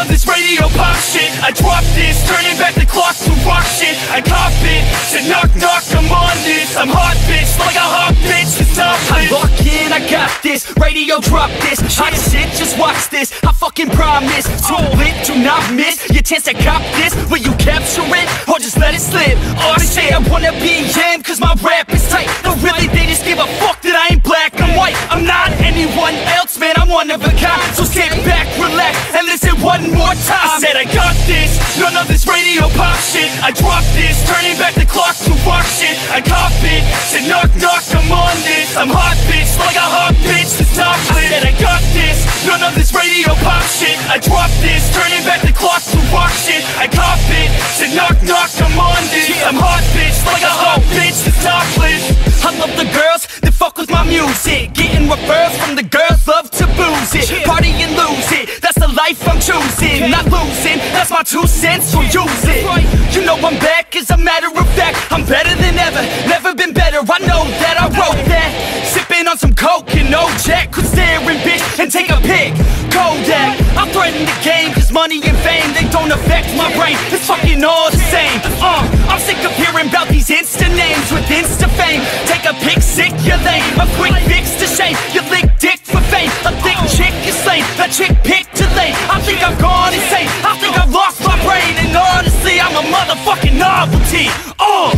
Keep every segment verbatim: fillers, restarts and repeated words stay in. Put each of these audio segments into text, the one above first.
of this radio pop shit. I dropped this, turning back the clock to rock shit. I cop it, said knock knock, I'm on this. I'm hot bitch, like a hot bitch, it's not this. I'm locked in, I got this, radio drop this. Hot as shit, just watch this, I fucking promise. So lit, do not miss your chance to cop this. Will you capture it, or just let it slip? Oh shit, I wanna be him, cause my rap is tight. No really, they just give a fuck that I ain't black, I'm white. I'm not anyone else, man, I'm one of a kind. So sit back, relax, and listen one more time. I said I got this, none of this radio pop shit. I dropped this, turning back the clock to rock shit. I cop it, said knock knock, I'm on this. I'm hot bitch, like a hot bitch, that's not lit. I said I got this, none of this radio pop shit. I dropped this, turning back the clock to rock shit. I cop it, said knock knock, I'm on this. I'm hot bitch, like a hot bitch, that's not lit. I love the girls that fuck with my music, getting referrals from the girls, love to booze it, party and lose it. That's the life I'm choosing, not losing. That's my two cents, so use it. You know I'm back, as a matter of fact. I'm better than ever, never been better. I know that I wrote that. Sipping on some coke and no jack, could stare and bitch and take a pic. Kodak, I threaten the game, cause money and fame, they don't affect my brain. It's fucking all the same. Uh, I'm sick of hearing about these Insta names with Insta fame. Take a pic, sick your lane, a quick fix to shame. You lick dick for fame, a thick chick is slain, that chick picked too late. I think I've gone insane, I think I've lost my brain, and honestly, I'm a motherfucking novelty. Uh.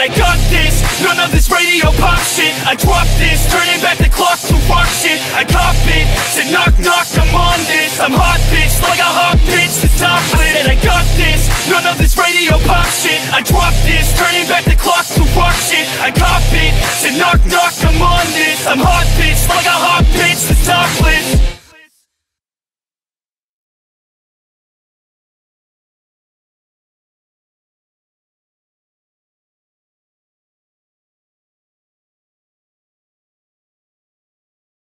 I got this, none of this radio pop shit. I dropped this, turning back the clock to rock shit. I cop it, said knock knock, I'm on this. I'm hot bitch, like a hot bitch, that's not lit. I said I got this, none of this radio pop shit. I dropped this, turning back the clock to rock shit. I cop it, said knock knock.